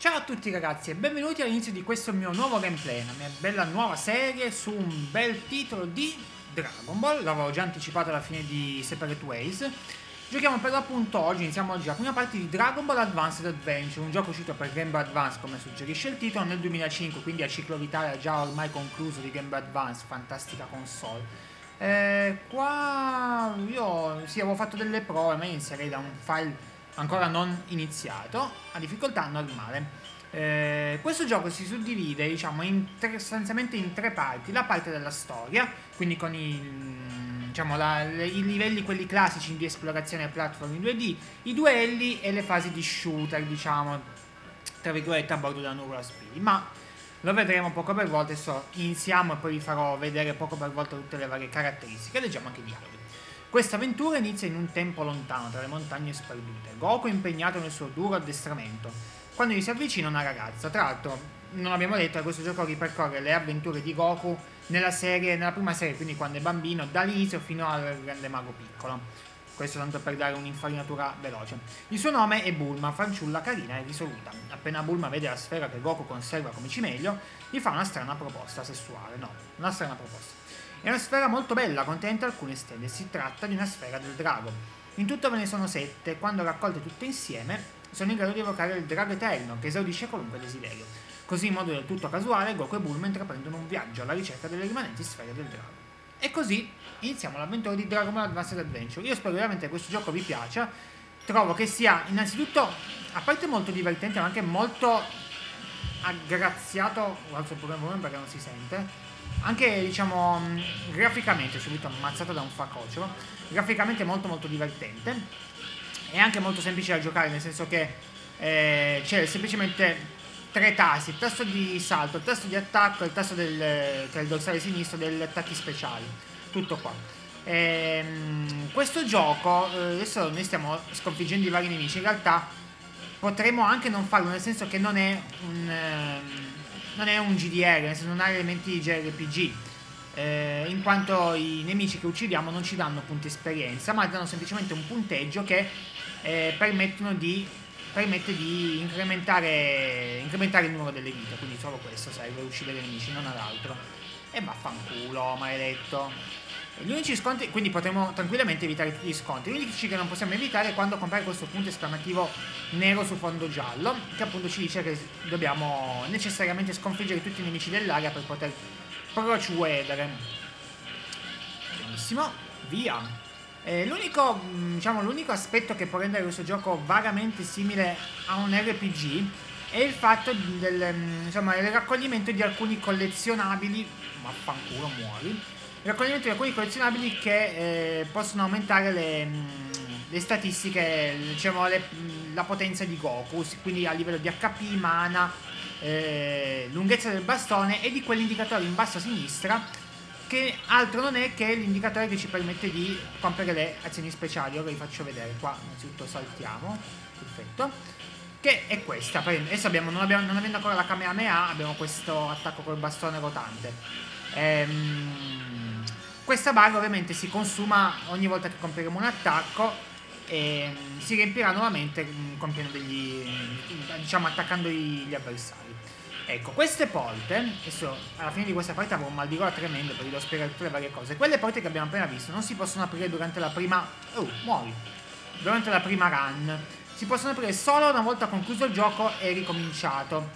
Ciao a tutti ragazzi e benvenuti all'inizio di questo mio nuovo gameplay, una mia bella nuova serie su un bel titolo di Dragon Ball. L'avevo già anticipato alla fine di Separate Ways. Giochiamo per l'appunto oggi, iniziamo oggi la prima parte di Dragon Ball Advanced Adventure, un gioco uscito per Game Boy Advance come suggerisce il titolo nel 2005, quindi a ciclo vitale già ormai concluso di Game Boy Advance, fantastica console. Qua io avevo fatto delle prove, ma inserirei da un file ancora non iniziato, a difficoltà normale. Questo gioco si soddivide, diciamo, sostanzialmente in tre parti. La parte della storia, quindi con i livelli quelli classici di esplorazione e platform in 2D, i duelli e le fasi di shooter, diciamo, tra virgolette, a bordo della Nuvola Speedy. Ma lo vedremo poco per volta, adesso iniziamo e poi vi farò vedere poco per volta tutte le varie caratteristiche. Leggiamo anche i dialoghi. Questa avventura inizia in un tempo lontano, tra le montagne sperdute. Goku è impegnato nel suo duro addestramento, quando gli si avvicina una ragazza. Tra l'altro, non abbiamo detto che questo gioco ripercorre le avventure di Goku nella prima serie, quindi quando è bambino, dall'inizio fino al grande mago piccolo. Questo tanto per dare un'infarinatura veloce. Il suo nome è Bulma, fanciulla carina e risoluta. Appena Bulma vede la sfera che Goku conserva come cimelio, gli fa una strana proposta sessuale. No, una strana proposta. È una sfera molto bella, contenente alcune stelle. Si tratta di una sfera del drago. In tutto ve ne sono 7, quando raccolte tutte insieme sono in grado di evocare il drago eterno, che esaudisce qualunque desiderio. Così, in modo del tutto casuale, Goku e Bulma intraprendono un viaggio alla ricerca delle rimanenti sfere del drago. E così iniziamo l'avventura di Dragon Ball Advanced Adventure. Io spero veramente che questo gioco vi piaccia. Trovo che sia, innanzitutto, a parte molto divertente, ma anche molto aggraziato. Alzo il problema perché non si sente. Anche, diciamo, graficamente, subito ammazzato da un facocero, graficamente molto molto divertente, e anche molto semplice da giocare, nel senso che c'è semplicemente tre tasti: il tasto di salto, il tasto di attacco e il tasto tra il dorsale sinistro degli attacchi speciali. Tutto qua. Questo gioco, adesso noi stiamo sconfiggendo i vari nemici, in realtà potremmo anche non farlo, nel senso che non è un... non è un GDR, non ha elementi di JRPG, in quanto i nemici che uccidiamo non ci danno punti esperienza, ma danno semplicemente un punteggio che permette di incrementare il numero delle vite, quindi solo questo serve a uccidere i nemici, non ad altro. E vaffanculo, maledetto. Gli unici scontri, quindi potremmo tranquillamente evitare tutti gli scontri. Gli unici che non possiamo evitare è quando compare questo punto esclamativo nero su fondo giallo, che appunto ci dice che dobbiamo necessariamente sconfiggere tutti i nemici dell'area per poter procedere. Benissimo, via. L'unico aspetto che può rendere questo gioco vagamente simile a un RPG è il fatto del raccoglimento di alcuni collezionabili. Vaffanculo, muori. Il raccoglimento di alcuni collezionabili che possono aumentare le statistiche, diciamo, la potenza di Goku, quindi a livello di HP, mana, lunghezza del bastone e di quell'indicatore in basso a sinistra, che altro non è che l'indicatore che ci permette di compiere le azioni speciali. Ora vi faccio vedere qua, innanzitutto saltiamo, perfetto, che è questa. Adesso non avendo ancora la Kamehameha, abbiamo questo attacco col bastone rotante. Questa barra ovviamente si consuma ogni volta che compieremo un attacco e si riempirà nuovamente compiendo attaccando gli avversari. Ecco, queste porte, adesso alla fine di questa parte avevo un mal di gola tremendo perché vi devo spiegare tutte le varie cose. Quelle porte che abbiamo appena visto non si possono aprire durante la prima... Oh, muori! Durante la prima run. Si possono aprire solo una volta concluso il gioco e ricominciato.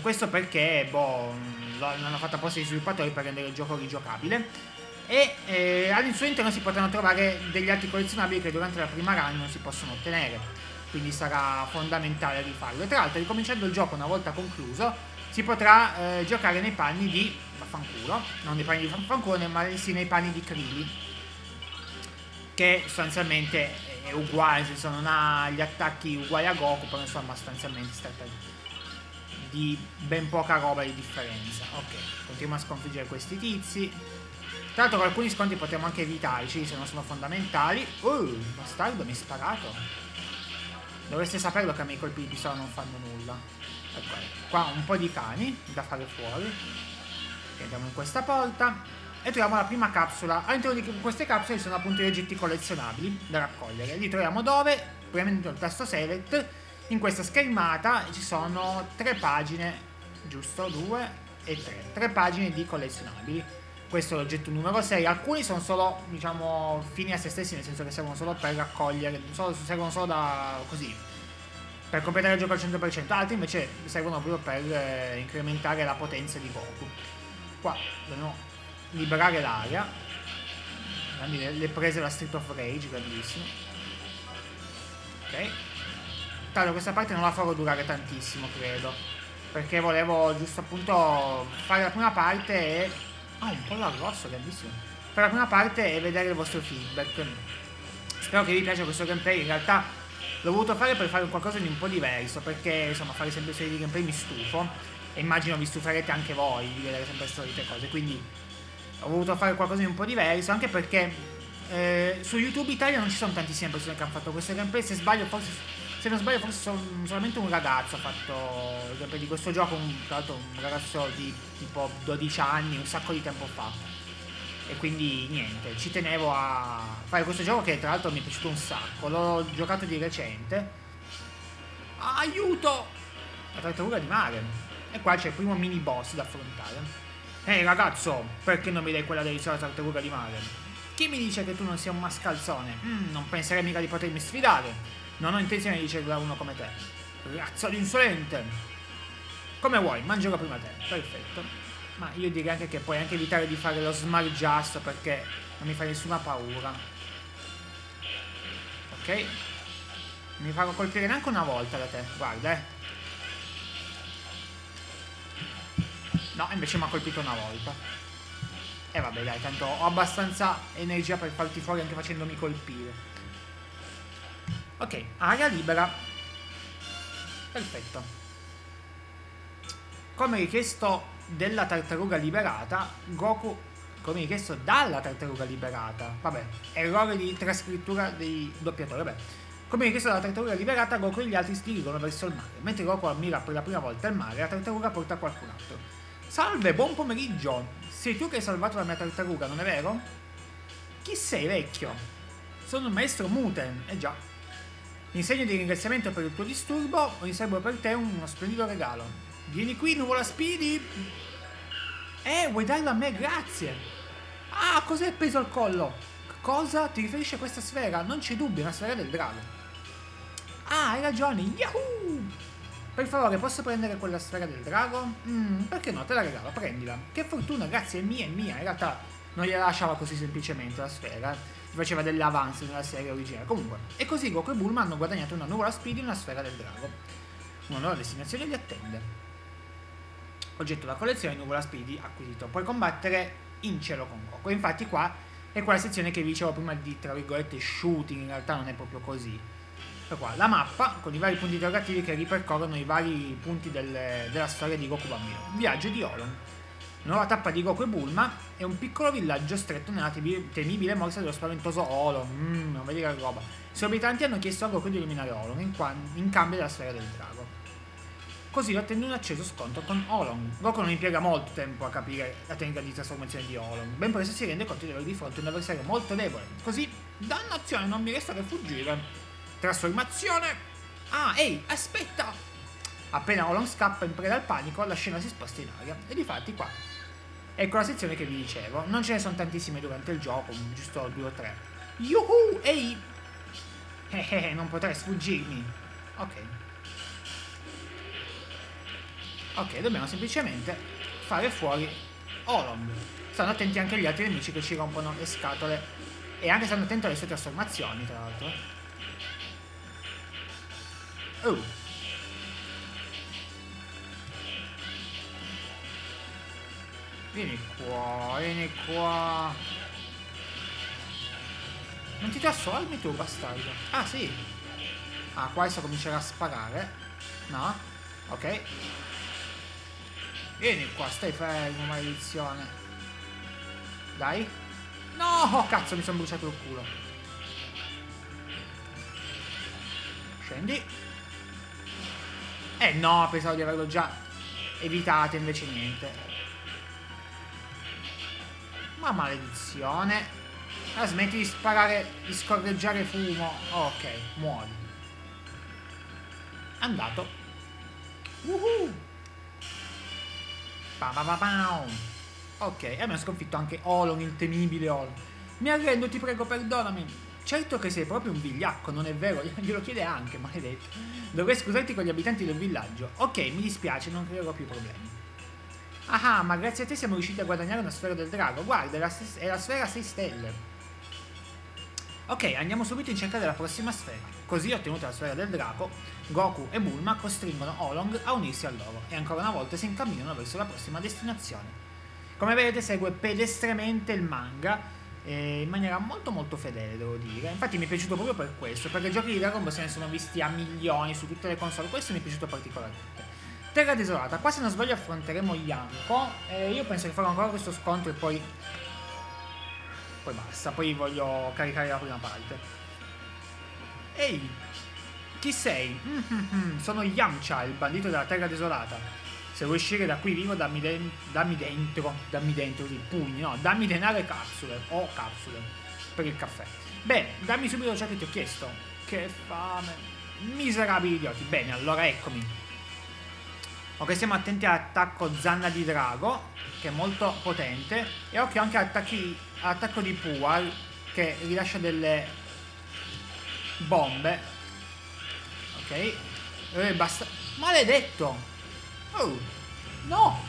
Questo perché, l'hanno fatto apposta gli sviluppatori per rendere il gioco rigiocabile. E al suo interno si potranno trovare degli altri collezionabili che durante la prima run non si possono ottenere, quindi sarà fondamentale rifarlo. E tra l'altro, ricominciando il gioco una volta concluso, si potrà giocare nei panni di Vaffanculo, non nei panni di Vaffanculo, ma sì nei panni di Krilli, che sostanzialmente è uguale, insomma, non ha gli attacchi uguali a Goku, però insomma sostanzialmente sta per... di ben poca roba di differenza. Ok, continuiamo a sconfiggere questi tizi. Tra l'altro, con alcuni scontri potremo anche evitarci se non sono fondamentali. Oh, bastardo, mi hai sparato. Dovreste saperlo che a me i colpi di pistola non fanno nulla. Ecco, qua un po' di cani da fare fuori. Entriamo in questa porta e troviamo la prima capsula. All'interno di queste capsule ci sono appunto gli oggetti collezionabili da raccogliere. Li troviamo dove? Premendo il tasto select In questa schermata ci sono 3 pagine, giusto? 2 e 3. 3 pagine di collezionabili. Questo è l'oggetto numero 6. Alcuni sono solo, diciamo, fini a se stessi, nel senso che servono solo per raccogliere, servono solo da così, per completare il gioco al 100%. Altri invece servono proprio per incrementare la potenza di Goku. Qua dobbiamo liberare l'area. Le prese da Street of Rage, grandissimo. Ok. Tra l'altro questa parte non la farò durare tantissimo, credo, perché volevo giusto appunto fare la prima parte e... Ah, un po' l'arrosso, grandissimo. Fare la prima parte e vedere il vostro feedback. Spero che vi piaccia questo gameplay. In realtà l'ho voluto fare per fare qualcosa di un po' diverso, perché insomma fare sempre serie di gameplay mi stufo, e immagino vi stufarete anche voi di vedere sempre le solite cose. Quindi ho voluto fare qualcosa di un po' diverso, anche perché su YouTube Italia non ci sono tantissime persone che hanno fatto questo gameplay. Se sbaglio forse... Se non sbaglio forse solamente un ragazzo ha fatto il gameplay di questo gioco, tra l'altro un ragazzo di tipo 12 anni, un sacco di tempo fa. E quindi niente, ci tenevo a fare questo gioco che tra l'altro mi è piaciuto un sacco, l'ho giocato di recente. Aiuto! La tartaruga di mare. E qua c'è il primo mini boss da affrontare. Ehi ragazzo, perché non mi dai quella deliziata tartaruga di mare? Chi mi dice che tu non sia un mascalzone? Non penserei mica di potermi sfidare. Non ho intenzione di cercare uno come te. Razza di insolente! Come vuoi, mangerò prima te. Perfetto. Ma io direi anche che puoi anche evitare di fare lo smargiasso, perché non mi fa nessuna paura. Ok. Mi farò colpire neanche una volta da te. Guarda, No, invece mi ha colpito una volta. E vabbè, dai, tanto ho abbastanza energia per farti fuori anche facendomi colpire. Ok, area libera. Perfetto. Come richiesto dalla tartaruga liberata, Goku... Come richiesto dalla tartaruga liberata. Vabbè, errore di trascrittura dei doppiatori. Vabbè. Come richiesto dalla tartaruga liberata, Goku e gli altri si dirigono verso il mare. Mentre Goku ammira per la prima volta il mare, la tartaruga porta qualcun altro. Salve, buon pomeriggio. Sei tu che hai salvato la mia tartaruga, non è vero? Chi sei, vecchio? Sono il maestro Muten. Eh già. In segno di ringraziamento per il tuo disturbo, riservo per te uno splendido regalo. Vieni qui, Nuvola Speedy! Vuoi darlo a me? Grazie! Ah, cos'è appeso al collo? Cosa ti riferisce a questa sfera? Non c'è dubbio, è una sfera del drago. Ah, hai ragione! Yahoo! Per favore, posso prendere quella sfera del drago? Perché no, te la regalo, prendila. Che fortuna, grazie, è mia. In realtà non gliela lasciava così semplicemente la sfera. Faceva delle avance nella serie originale. Comunque, e così Goku e Bulma hanno guadagnato una nuvola Speedy e una sfera del drago. Una nuova destinazione li attende. Oggetto della collezione Nuvola Speedy acquisito. Puoi combattere in cielo con Goku. Infatti qua è quella sezione che vi dicevo prima di, tra virgolette, shooting. In realtà non è proprio così. E qua la mappa con i vari punti interrogativi che ripercorrono i vari punti della storia di Goku bambino. Viaggio di Oolong. Nuova tappa di Goku e Bulma è un piccolo villaggio stretto nella temibile morsa dello spaventoso Oolong. Non vedi che roba. I suoi abitanti hanno chiesto a Goku di eliminare Oolong in cambio della sfera del drago. Così ottenne un acceso scontro con Oolong. Goku non impiega molto tempo a capire la tecnica di trasformazione di Oolong. Ben presto si rende conto di avere di fronte un avversario molto debole. Così, dannazione, non mi resta che fuggire. Trasformazione! Ah, ehi, aspetta! Appena Oolong scappa in preda al panico, la scena si sposta in aria. E difatti qua ecco la sezione che vi dicevo. Non ce ne sono tantissime durante il gioco, giusto 2 o 3. Yuhu! Ehi! Non potrei sfuggirmi. Ok. Ok, dobbiamo semplicemente fare fuori Oolong. Stanno attenti anche agli altri nemici che ci rompono le scatole. E anche stanno attenti alle sue trasformazioni, tra l'altro. Oh! Vieni qua, vieni qua. Non ti trasformi tu, bastardo. Ah, sì. Ah, qua adesso comincerà a sparare. No? Ok. Vieni qua, stai fermo, maledizione. Dai. No, cazzo, mi sono bruciato il culo. Scendi. No, pensavo di averlo già evitato, invece niente. Ma maledizione. Allora smetti di sparare, di scorreggiare fumo. Ok, muori. andato. Ok, e abbiamo sconfitto anche Oolong, il temibile Oolong. Mi arrendo, ti prego, perdonami. Certo che sei proprio un vigliacco, non è vero? Glielo chiede anche, maledetto. Dovrei scusarti con gli abitanti del villaggio. Ok, mi dispiace, non creerò più problemi. Ah, ma grazie a te siamo riusciti a guadagnare una sfera del drago. Guarda, è la sfera 6 stelle. Ok, andiamo subito in cerca della prossima sfera. Così, ottenuta la sfera del drago, Goku e Bulma costringono Oolong a unirsi a loro e ancora una volta si incamminano verso la prossima destinazione. Come vedete segue pedestremente il manga, in maniera molto fedele, devo dire. Infatti mi è piaciuto proprio per questo, perché i giochi di Dragon Ball se ne sono visti a milioni su tutte le console, questo mi è piaciuto particolarmente. Terra desolata, qua se non sbaglio affronteremo Yamcha, io penso che farò ancora questo scontro e poi basta, poi voglio caricare la prima parte. Ehi, chi sei? Sono Yamcha, il bandito della terra desolata. Se vuoi uscire da qui vivo, dammi dentro i pugni, no, dammi denaro e capsule, capsule, per il caffè. Bene, dammi subito ciò che ti ho chiesto. Che fame, miserabili idioti. Bene, allora eccomi. Ok, stiamo attenti all'attacco zanna di drago, che è molto potente, e occhio anche all'attacco di Puar, che rilascia delle bombe. Ok, basta, maledetto. Oh, no!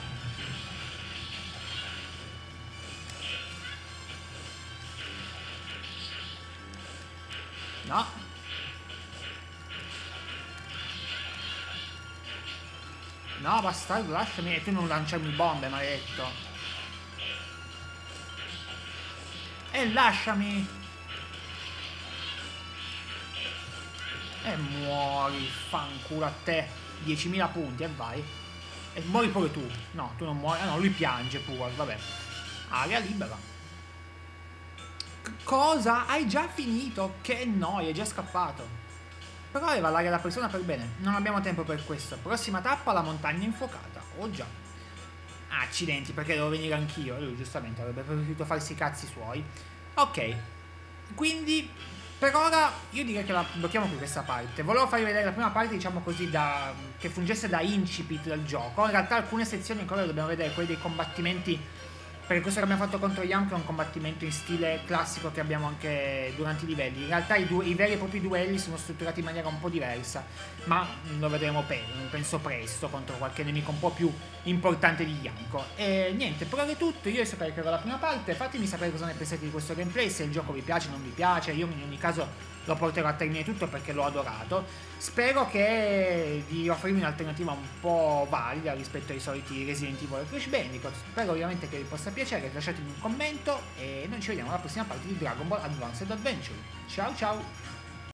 No! No, bastardo, lasciami, e tu non lanciami bombe, maledetto! E lasciami! E muori, fanculo a te! 10.000 punti, e vai! E muori pure tu. No, tu non muori. Ah no, lui piange pure, vabbè. Aria libera. Cosa? Hai già finito? Che noia, è già scappato. Però aveva l'aria da persona per bene. Non abbiamo tempo per questo. Prossima tappa, la montagna infuocata. Oh già. Accidenti, perché devo venire anch'io? Lui giustamente avrebbe potuto farsi i cazzi suoi. Ok. Quindi, per ora, io direi che la blocchiamo qui questa parte. Volevo farvi vedere la prima parte, diciamo così, che fungesse da incipit del gioco. In realtà alcune sezioni ancora le dobbiamo vedere, quelle dei combattimenti, perché questo che abbiamo fatto contro Yamcha è un combattimento in stile classico che abbiamo anche durante i livelli. In realtà i veri e propri duelli sono strutturati in maniera un po' diversa, ma lo vedremo penso presto, contro qualche nemico un po' più importante di Yamcha. E niente, per ora è tutto. Io adesso caricherò la prima parte. Fatemi sapere cosa ne pensate di questo gameplay, se il gioco vi piace o non vi piace. Io in ogni caso lo porterò a termine tutto perché l'ho adorato. Spero che di offrirvi un'alternativa un po' valida rispetto ai soliti Resident Evil e Crash Bandicoot. Spero ovviamente che vi possa piacere, lasciatemi un commento e noi ci vediamo alla prossima parte di Dragon Ball Advanced Adventure. Ciao ciao!